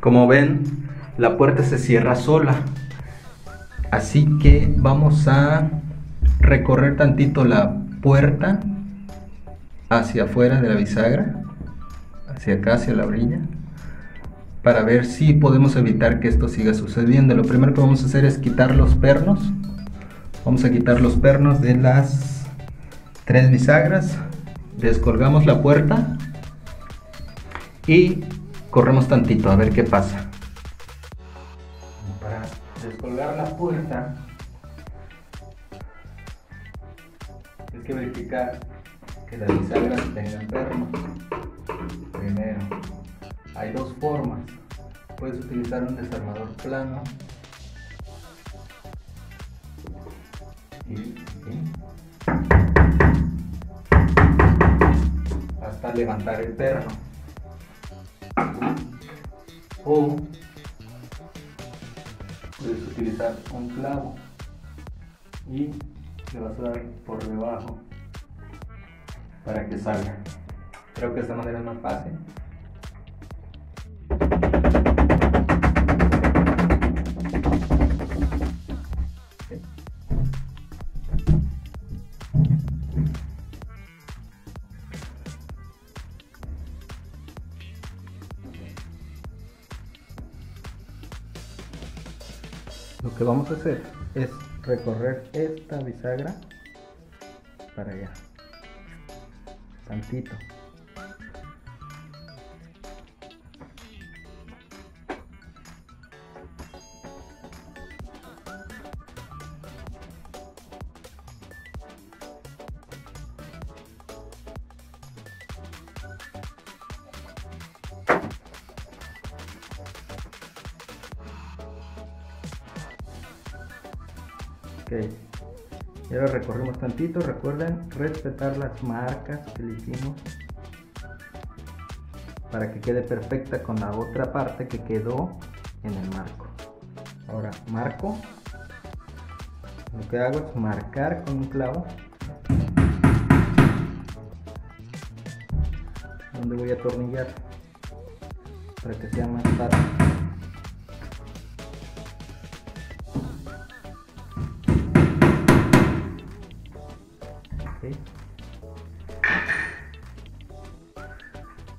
Como ven, la puerta se cierra sola, así que vamos a recorrer tantito la puerta hacia afuera de la bisagra, hacia acá, hacia la orilla, para ver si podemos evitar que esto siga sucediendo. Lo primero que vamos a hacer es quitar los pernos. Vamos a quitar los pernos de las tres bisagras, descolgamos la puerta y corremos tantito a ver qué pasa. Para descolgar la puerta hay que verificar que las bisagras tengan pernos. Primero, hay dos formas: puedes utilizar un desarmador plano y hasta levantar el perno, o puedes utilizar un clavo y le vas a dar por debajo para que salga. Creo que esta manera es más fácil. Lo que vamos a hacer es recorrer esta bisagra para allá, tantito. Ok, ya lo recorrimos tantito. Recuerden respetar las marcas que le hicimos para que quede perfecta con la otra parte que quedó en el marco. Ahora marco, lo que hago es marcar con un clavo donde voy a atornillar para que sea más fácil.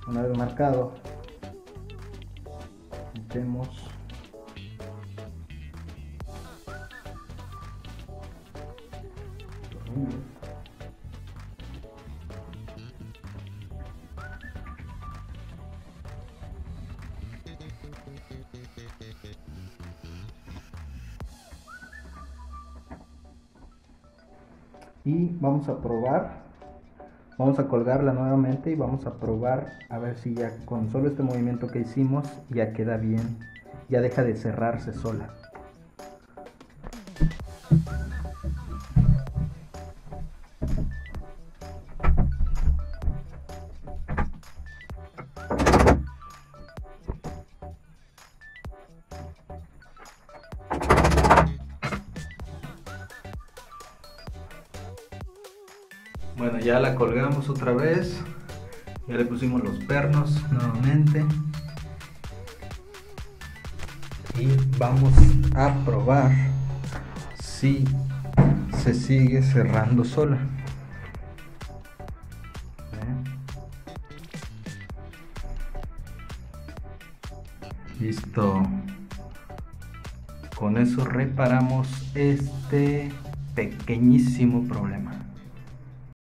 Una vez marcado, metemos y vamos a probar. Vamos a colgarla nuevamente y vamos a probar a ver si ya con solo este movimiento que hicimos ya queda bien, ya deja de cerrarse sola. Bueno, ya la colgamos otra vez, ya le pusimos los pernos nuevamente y vamos a probar si se sigue cerrando sola. Listo, con eso reparamos este pequeñísimo problema.